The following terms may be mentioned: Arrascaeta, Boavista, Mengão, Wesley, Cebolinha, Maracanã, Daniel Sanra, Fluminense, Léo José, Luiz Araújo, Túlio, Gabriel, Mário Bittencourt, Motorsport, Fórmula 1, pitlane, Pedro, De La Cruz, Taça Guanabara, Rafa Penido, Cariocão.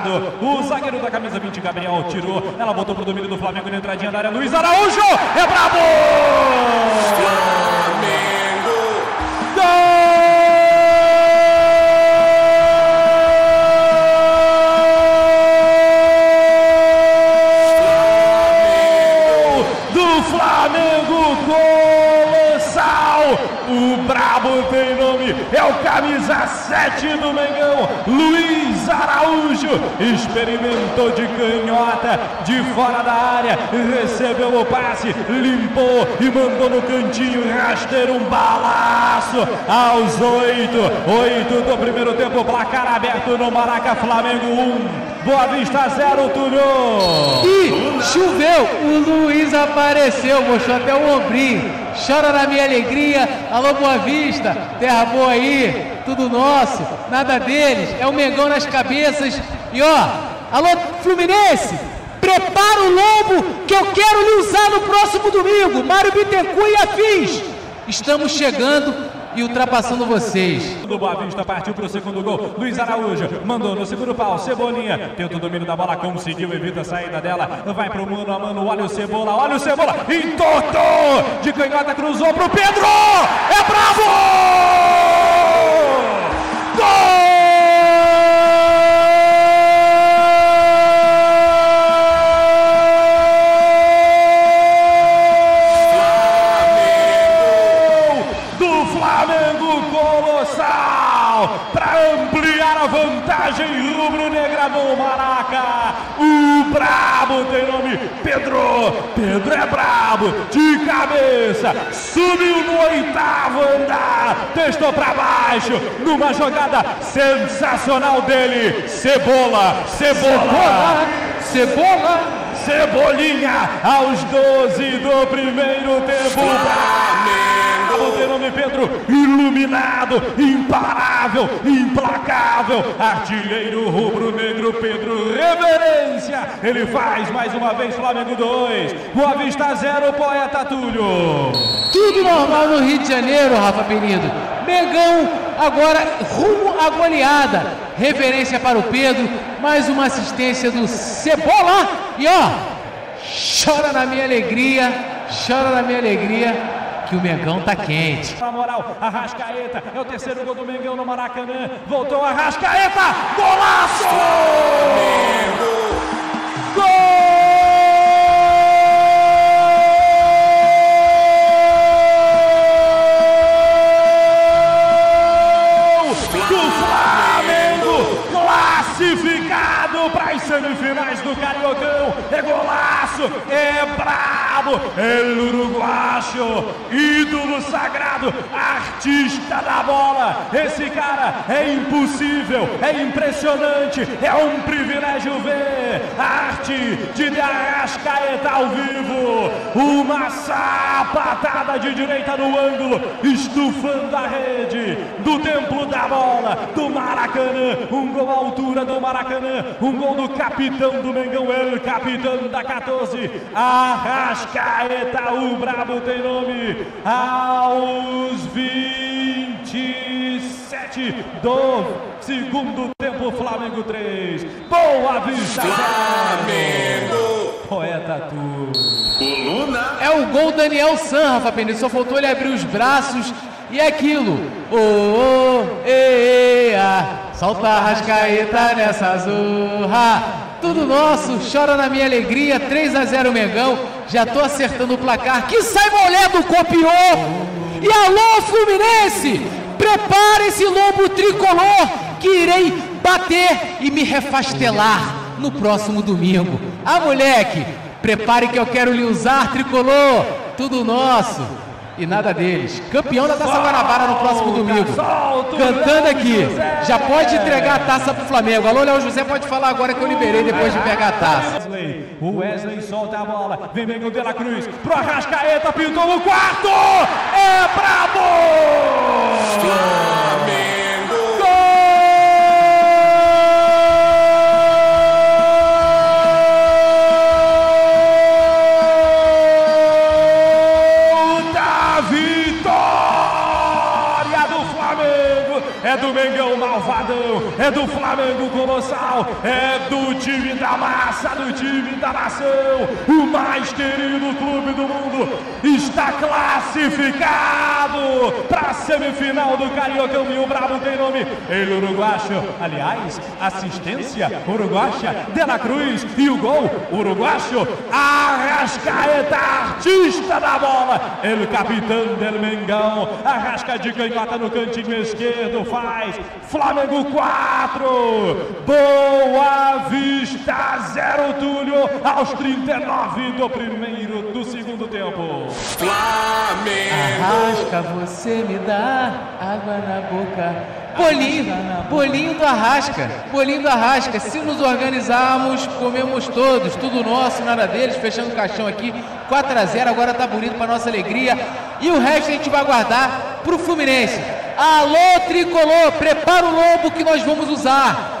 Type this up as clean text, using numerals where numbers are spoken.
marcado. O zagueiro da camisa 20, Gabriel, tirou. Ela voltou pro domínio do Flamengo na entradinha da área. Luiz Araújo é brabo! O brabo tem nome, é o camisa 7 do Mengão, Luiz Araújo, experimentou de canhota, de fora da área, recebeu o passe, limpou e mandou no cantinho rasteiro, um balaço aos 8 do primeiro tempo, placar aberto no Maraca, Flamengo 1. Boavista 0, Túlio! E choveu, o Luiz apareceu, mostrou até o ombrinho. Chora na minha alegria, alô Boavista, terra boa aí, tudo nosso, nada deles, é o Mengão nas cabeças. E ó, alô Fluminense, prepara o lombo que eu quero lhe usar no próximo domingo. Mário Bittencourt e afins, estamos chegando e ultrapassando vocês. Do Boavista partiu para o segundo gol. Luiz Araújo mandou no segundo pau. Cebolinha tenta o domínio da bola, conseguiu, evita a saída dela. Vai pro mano a mano. Olha o Cebola, entortou de canhota, cruzou pro Pedro. É bravo! Gol! Para ampliar a vantagem rubro-negra no Maraca, o brabo tem nome, Pedro é brabo, de cabeça, subiu no 8º andar, testou para baixo, numa jogada sensacional dele, Cebolinha, aos 12 do primeiro tempo, Pedro, iluminado, imparável, implacável, artilheiro rubro-negro, Pedro, reverência, ele faz mais uma vez, Flamengo 2, Boavista 0, poeta Túlio. Tudo normal no Rio de Janeiro, Rafa Penido. Mengão agora rumo à goleada, reverência para o Pedro, mais uma assistência do Cebola, e ó, chora na minha alegria, que o Mengão tá quente. Na moral, Arrascaeta, é o terceiro gol do Mengão no Maracanã. Voltou Arrascaeta, golaço! Gol! Do Flamengo, classificado para as semifinais do Cariocão. É golaço, é brabo. El uruguaio, ídolo sagrado, artista da bola. Esse cara é impossível, é impressionante, é um privilégio ver a arte de Arrascaeta ao vivo. Uma sapatada de direita no ângulo, estufando a rede do templo da bola, do Maracanã. Um gol à altura do Maracanã, um gol do capitão do Mengão, el capitão da 14, Arrascaeta. Arrascaeta, o brabo tem nome, aos 27 do segundo tempo, Flamengo 3, Boavista, Flamengo, poeta Túlio. É o gol Daniel Sanra, Rafa Penido, só faltou ele abrir os braços e aquilo, solta Arrascaeta nessa zorra. Tudo nosso, chora na minha alegria, 3-0 Mengão, já tô acertando o placar, que sai moledo, copiou, e alô Fluminense, prepara esse lombo tricolor, que irei bater e me refastelar no próximo domingo. Ah moleque, prepare que eu quero lhe usar, tricolor, tudo nosso e nada deles, campeão da Taça Guanabara no próximo domingo, cantando aqui, já pode entregar a taça pro Flamengo. Alô Léo José, pode falar agora que eu liberei depois de pegar a taça. O Wesley solta a bola, vem o De La Cruz, pro Arrascaeta, pintou o quarto, é brabo! É do Mengão malvadão, é do Flamengo. Flamengo Colossal, é do time da massa, do time da nação, o mais querido clube do mundo, está classificado para a semifinal do Cariocão, e o brabo tem nome, ele uruguaio, aliás, assistência uruguaia, De La Cruz, e o gol uruguaio, Arrascaeta, artista da bola, ele capitão del Mengão, arrasca de canhota no cantinho esquerdo, faz Flamengo 4, Boavista 0, Túlio, aos 39 do segundo tempo. Flamengo! Arrasca, você me dá água na boca. Bolinho do Arrasca, bolinho do Arrasca. Se nos organizarmos, comemos todos, tudo nosso, nada deles. Fechando o caixão aqui, 4-0, agora tá bonito para nossa alegria. E o resto a gente vai guardar pro Fluminense. Alô, Tricolor, prepara o lobo que nós vamos usar.